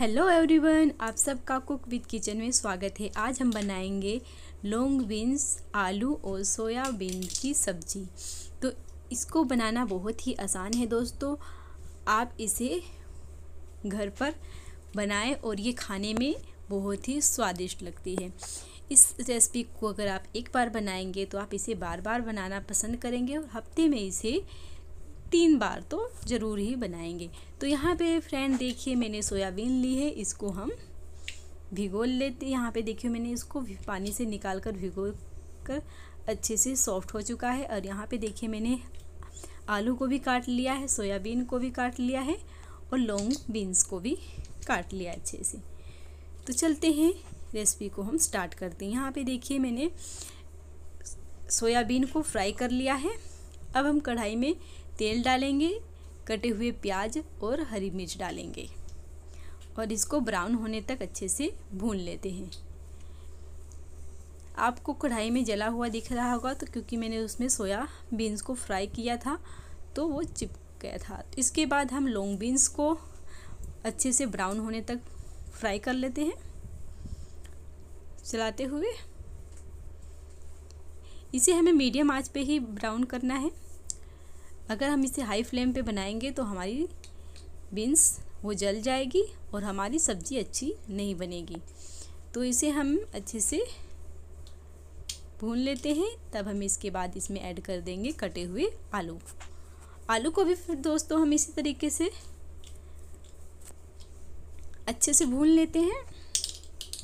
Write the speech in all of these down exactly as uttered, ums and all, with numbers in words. Hello everyone, आप सबका cook with kitchen में स्वागत है। आज हम बनाएंगे लॉन्ग बीन्स, आलू और सोयाबीन की सब्ज़ी। तो इसको बनाना बहुत ही आसान है दोस्तों। आप इसे घर पर बनाएं और ये खाने में बहुत ही स्वादिष्ट लगती है। इस रेसिपी को अगर आप एक बार बनाएंगे तो आप इसे बार बार बनाना पसंद करेंगे और हफ्ते में इसे तीन बार तो ज़रूर ही बनाएंगे। तो यहाँ पे फ्रेंड देखिए, मैंने सोयाबीन ली है, इसको हम भिगो लेते हैं। यहाँ पे देखिए मैंने इसको पानी से निकाल कर भिगो कर अच्छे से सॉफ्ट हो चुका है। और यहाँ पे देखिए मैंने आलू को भी काट लिया है, सोयाबीन को भी काट लिया है और लॉन्ग बीन्स को भी काट लिया अच्छे से। तो चलते हैं, रेसिपी को हम स्टार्ट करते हैं। यहाँ पर देखिए मैंने सोयाबीन को फ्राई कर लिया है। अब हम कढ़ाई में तेल डालेंगे, कटे हुए प्याज और हरी मिर्च डालेंगे और इसको ब्राउन होने तक अच्छे से भून लेते हैं। आपको कढ़ाई में जला हुआ दिख रहा होगा तो क्योंकि मैंने उसमें सोया बीन्स को फ्राई किया था तो वो चिपक गया था। इसके बाद हम लॉन्ग बीन्स को अच्छे से ब्राउन होने तक फ्राई कर लेते हैं चलाते हुए। इसे हमें मीडियम आंच पे ही ब्राउन करना है। अगर हम इसे हाई फ्लेम पे बनाएंगे तो हमारी बीन्स वो जल जाएगी और हमारी सब्ज़ी अच्छी नहीं बनेगी। तो इसे हम अच्छे से भून लेते हैं। तब हम इसके बाद इसमें ऐड कर देंगे कटे हुए आलू। आलू को भी फिर दोस्तों हम इसी तरीके से अच्छे से भून लेते हैं।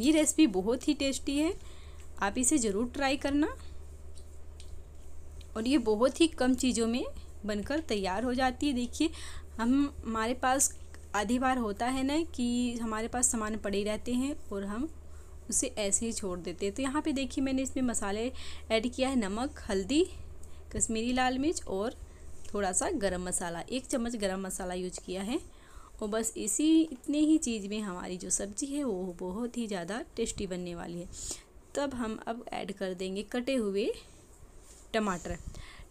ये रेसिपी बहुत ही टेस्टी है, आप इसे ज़रूर ट्राई करना। और ये बहुत ही कम चीज़ों में बनकर तैयार हो जाती है। देखिए हम हमारे पास आधी बार होता है ना कि हमारे पास सामान पड़े रहते हैं और हम उसे ऐसे ही छोड़ देते हैं। तो यहाँ पे देखिए मैंने इसमें मसाले ऐड किया है, नमक, हल्दी, कश्मीरी लाल मिर्च और थोड़ा सा गरम मसाला, एक चम्मच गरम मसाला यूज किया है। और बस इसी इतने ही चीज़ में हमारी जो सब्ज़ी है वो बहुत ही ज़्यादा टेस्टी बनने वाली है। तब हम अब ऐड कर देंगे कटे हुए टमाटर।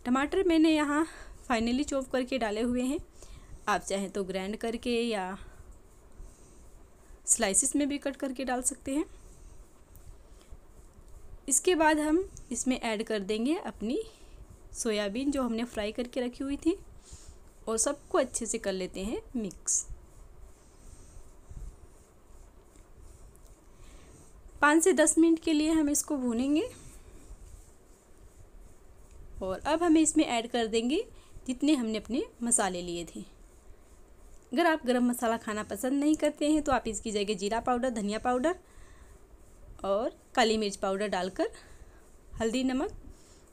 टमाटर मैंने यहाँ फाइनली चॉप करके डाले हुए हैं। आप चाहें तो ग्राइंड करके या स्लाइसिस में भी कट करके डाल सकते हैं। इसके बाद हम इसमें ऐड कर देंगे अपनी सोयाबीन जो हमने फ्राई करके रखी हुई थी और सबको अच्छे से कर लेते हैं मिक्स। पाँच से दस मिनट के लिए हम इसको भूनेंगे। और अब हमें इसमें ऐड कर देंगे जितने हमने अपने मसाले लिए थे। अगर आप गरम मसाला खाना पसंद नहीं करते हैं तो आप इसकी जगह जीरा पाउडर, धनिया पाउडर और काली मिर्च पाउडर डालकर हल्दी नमक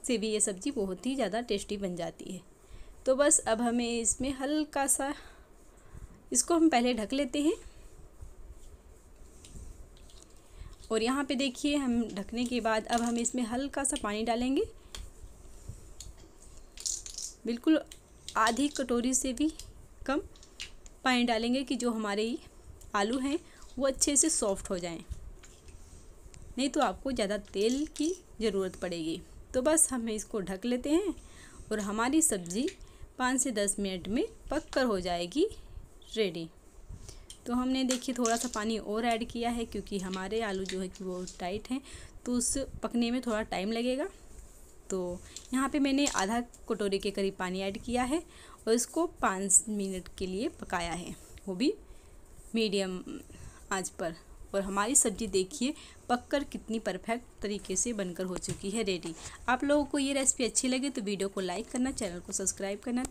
से भी ये सब्ज़ी बहुत ही ज़्यादा टेस्टी बन जाती है। तो बस अब हमें इसमें हल्का सा इसको हम पहले ढक लेते हैं। और यहाँ पे देखिए हम ढकने के बाद अब हम इसमें हल्का सा पानी डालेंगे, बिल्कुल आधी कटोरी से भी कम पानी डालेंगे कि जो हमारे आलू हैं वो अच्छे से सॉफ्ट हो जाएं, नहीं तो आपको ज़्यादा तेल की ज़रूरत पड़ेगी। तो बस हम इसको ढक लेते हैं और हमारी सब्ज़ी पाँच से दस मिनट में पक कर हो जाएगी रेडी। तो हमने देखिए थोड़ा सा पानी और ऐड किया है क्योंकि हमारे आलू जो है कि वो टाइट हैं तो उस पकने में थोड़ा टाइम लगेगा। तो यहाँ पे मैंने आधा कटोरी के करीब पानी ऐड किया है और इसको पाँच मिनट के लिए पकाया है, वो भी मीडियम आंच पर। और हमारी सब्ज़ी देखिए पककर कितनी परफेक्ट तरीके से बनकर हो चुकी है रेडी। आप लोगों को ये रेसिपी अच्छी लगे तो वीडियो को लाइक करना, चैनल को सब्सक्राइब करना।